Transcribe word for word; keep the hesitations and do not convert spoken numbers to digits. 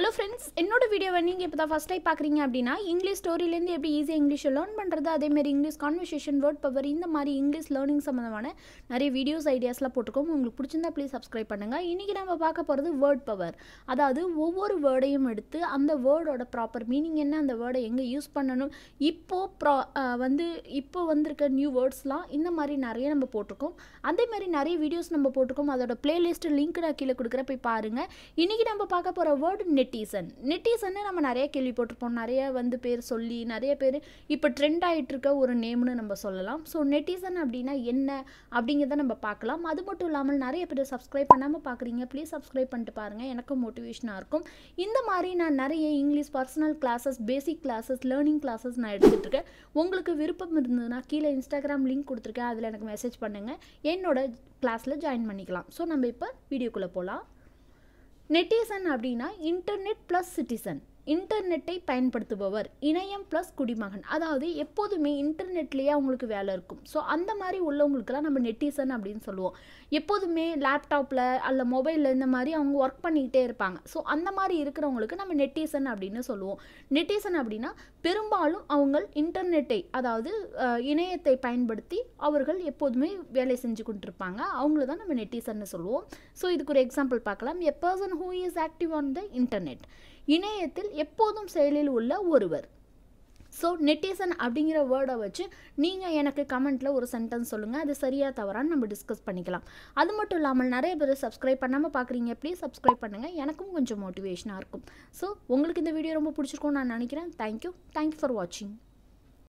Hello friends, in this video, you can first time English story easy English learn English conversation word power English learning videos ideas please subscribe word power. That is over word and the word proper meaning and the word use now இப்போ new words la இந்த மாதிரி நிறைய நம்ம போட்டுறோம் அதே மாதிரி நிறைய videos நம்ம போட்டுறோம் அதோட playlist link நான் கீழ கொடுக்கறேன் போய் பாருங்க இன்னைக்கு நம்ம பார்க்க போற word netizen netizen நம்ம நிறைய கேள்வி போட்டுறோம் நிறைய வந்து பேர் சொல்லி நிறைய பேர் இப்ப ட்ரெண்ட் ஆயிட்டு இருக்க ஒரு நேம் னு நம்ம சொல்லலாம் சோ netizen அப்படினா என்ன அப்படிங்கறத நம்ம பார்க்கலாம் அது மட்டும் இல்லாம நிறைய பேர் subscribe பண்ணாம பார்க்கறீங்க please subscribe பண்ணிட்டு பாருங்க எனக்கு மோட்டிவேஷனா இருக்கும் இந்த மாதிரி நான் நிறைய English personal classes basic classes learning classes நான் எடுத்துட்டு இருக்கேன் உங்களுக்கு விருப்பம் இருந்தனா கீழ Instagram link கொடுத்திருக்கேன் அதுல எனக்கு மெசேஜ் பண்ணுங்க என்னோட கிளாஸ்ல ஜாயின் பண்ணிக்கலாம் சோ நம்ம இப்ப வீடியோக்குள்ள போலாம் நெட்டிசன் அப்படினா இன்டர்நெட் + சிட்டிசன் இன்டர்நெட்டை பயன்படுத்துபவர் இணையம் plus குடிமகன் அதாவது எப்பொழுதுமே இன்டர்நெட்லயே உங்களுக்கு வேலை இருக்கும் சோ அந்த மாதிரி உள்ளவங்களுக்குலாம் நம்ம நெட்டிசன் அப்படினு சொல்லுவோம் எப்பொழுதுமே லேப்டாப்ல அல்ல மொபைல்ல இந்த மாதிரி அவங்க வர்க் பண்ணிட்டே இருப்பாங்க சோ அந்த மாதிரி இருக்குறவங்களுக்கு நம்ம நெட்டிசன் அப்படினு சொல்லுவோம் நெட்டிசன் அப்படினா பெரும்பாலும் அவங்க இன்டர்நெட்டை அதாவது இணையத்தை பயன்படுத்தி அவர்கள் எப்பொழுதுமே வேலை செஞ்சு கொண்டிருப்பாங்க அவங்கள தான் நம்ம நெட்டிசன்னு சொல்லுவோம் சோ இதுக்கு ஒரு எக்ஸாம்பிள் பார்க்கலாம் a person who is active on the internet இணையத்தில் எப்போதும் செயலில் உள்ள ஒருவர் So netizen அப்படிங்கற வேர்டை வச்சு நீங்க எனக்கு கமெண்ட்ல ஒரு சென்டென்ஸ் சொல்லுங்க அது சரியா தவறான்னு நம்ம டிஸ்கஸ் பண்ணிக்கலாம் அது மட்டும் இல்லாம நிறைய பேர் subscribe பண்ணாம பாக்குறீங்க please subscribe பண்ணுங்க எனக்கும் கொஞ்சம் மோட்டிவேஷனா இருக்கும் சோ உங்களுக்கு இந்த வீடியோ ரொம்ப பிடிச்சிருக்கும்னு நான் நினைக்கிறேன் thank you thank you for watching